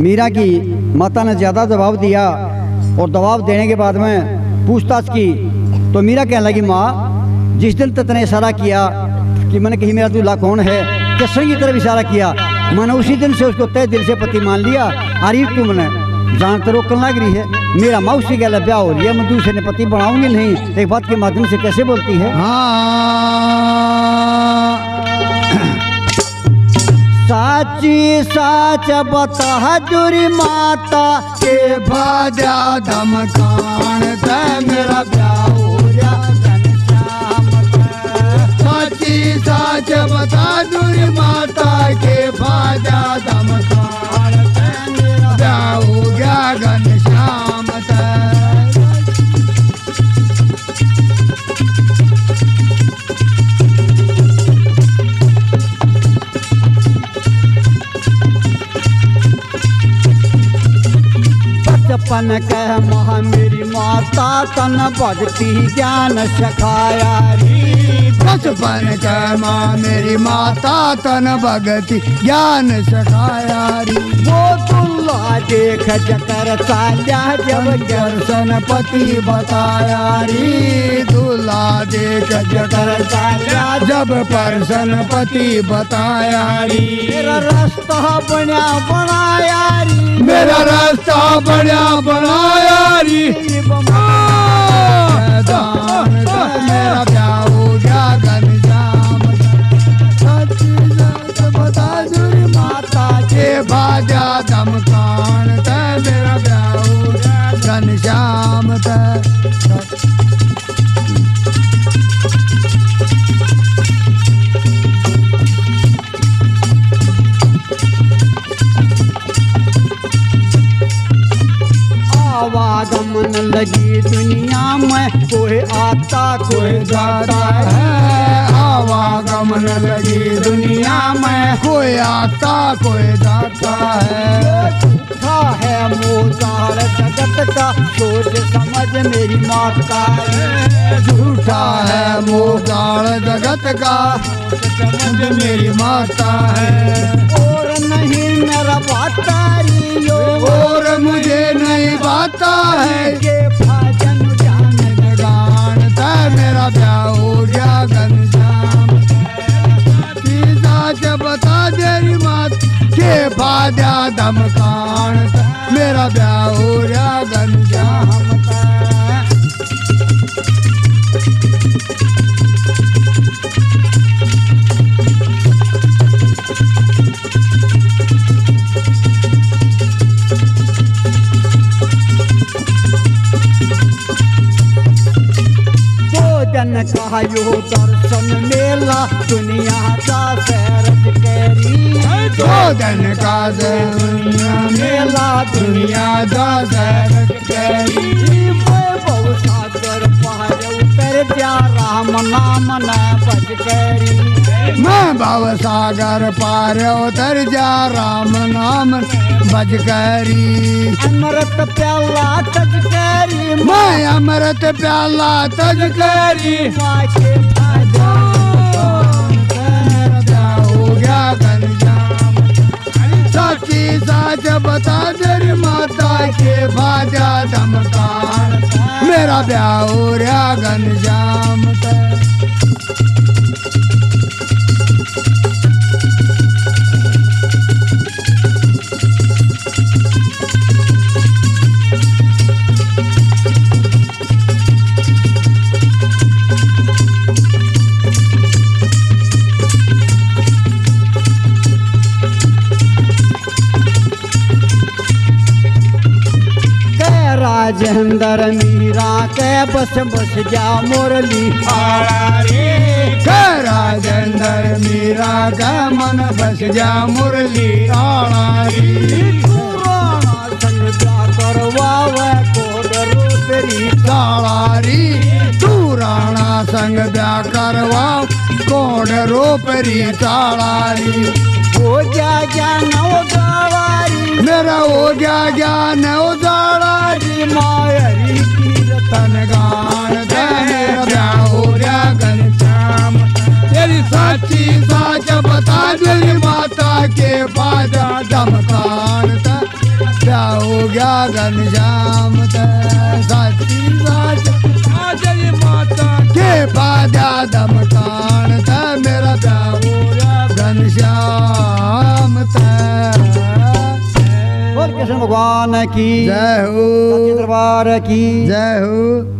मीरा की माता ने ज़्यादा दबाव दिया और दबाव देने के बाद में पूछताछ की तो मीरा कहने लगी, माँ जिस दिन तक ने इशारा किया कि मैंने कही मेरा दूल्हा कौन है, कृष्ण की तरफ इशारा किया, मैंने उसी दिन से उसको तय दिल से पति मान लिया। अरे तू मैंने जान तो रोकन लग रही है, मेरा माँ उसी गल ब्याह हो रही है, मैं दूसरे ने पति बढ़ाऊंगी नहीं। एक बात के माध्यम से कैसे बोलती है। साची साच बता जुरी माता के भाजा धमकान ते मेरा ब्याह हो रहा है। साची साच बता जुरी माता के भाजा धमकान ते मेरा ब्याह हो गया घनश्याम पन कह महा मेरी माता तन भक्ति ज्ञान सिखाया री। बचपन कह माँ मेरी माता तन भक्ति ज्ञान सिखाया री। वो तुल्ला देख जकर चाल्या जब दर्शन पति बताया री। तुल्ला देख जकर चाल्या जब परसन पति बताया री। मेरा रास्ता बना बनाया री। मेरा रास्ता बना बनाया री। दान मेरा ब्याह हो गया घनश्याम सच्ची बता जुरी माता के बाजा धमकान ते मेरा ब्याह हो गया घनश्याम ते। आवागमन लगी दुनिया में कोई आता कोई जाता है। आवागमन लगी दुनिया में कोई आता कोई जाता है। है मोहतार जगत का सोच समझ मेरी माता है। झूठा है मोहतार जगत का सोच समझ मेरी माता है। और नहीं मेरा बाता री और मुझे नहीं बाता है के भजन जान लगान था मेरा ब्याह हो गया घनश्याम जब बता तेरी मात के बाजा धमकान मेरा ब्याह हो गया घनश्याम। कहा यो दर्शन मेला दुनिया का सैरज करी। दो दिन का दुनिया मेला दुनिया का सैरज करी। मैं बहु सागर पहाड़ उतर जा राम नाम न भज करी। मैं बहु सागर पार उतर जा राम नाम भज करी। अमृत प्याला तज करी। मैं अमृत प्याला तज करी। हो गया घनश्याम सच्ची साच बता तेरी माता के बाजा धमकान मेरा ब्याह हो गया घनश्याम। राजेंद्र मीरा के बस बस जा मुरली हारारी। राजेंद्र मीरा का मन बस जा मुरली हारारी। पुराना संग जा करवावे कोडरू तेरी तारारी। पुराना संग जा करवाओ कोडरू तेरी तारारी। हो जा नौ दावारी मेरा हो जा नौ दावारी। मायरी की रतन गान ते मेरा ब्याह हो गया घनश्याम। तेरी साची साच बता मेरी माता के बाजा धमकान ते प्यारन श्याम साची बात आ जय माता के बाजा दमकान था मेरा प्यारा घनश्याम और कृष्ण भगवान की जय हो, दरबार की जय हो।